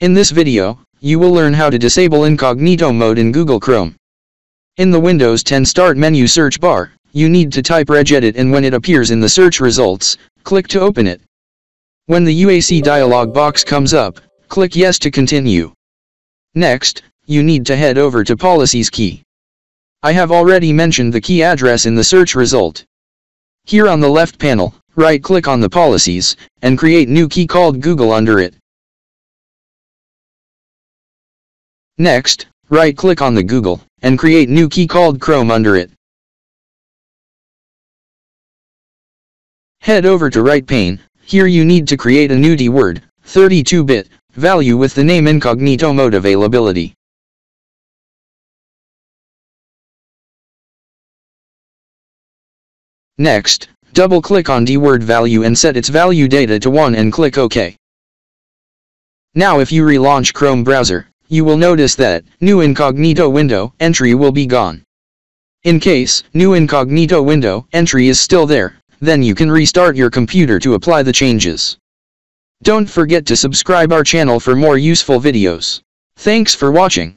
In this video, you will learn how to disable incognito mode in Google Chrome. In the Windows 10 Start menu search bar, you need to type regedit, and when it appears in the search results, click to open it. When the UAC dialog box comes up, click Yes to continue. Next, you need to head over to Policies key. I have already mentioned the key address in the search result. Here on the left panel, right-click on the Policies, and create new key called Google under it. Next, right-click on the Google, and create new key called Chrome under it. Head over to right pane, here you need to create a new DWORD, 32-bit, value with the name Incognito Mode Availability. Next, double-click on DWORD value and set its value data to 1 and click OK. Now if you relaunch Chrome browser, you will notice that New Incognito Window Entry will be gone. In case New Incognito Window Entry is still there, then you can restart your computer to apply the changes. Don't forget to subscribe our channel for more useful videos. Thanks for watching.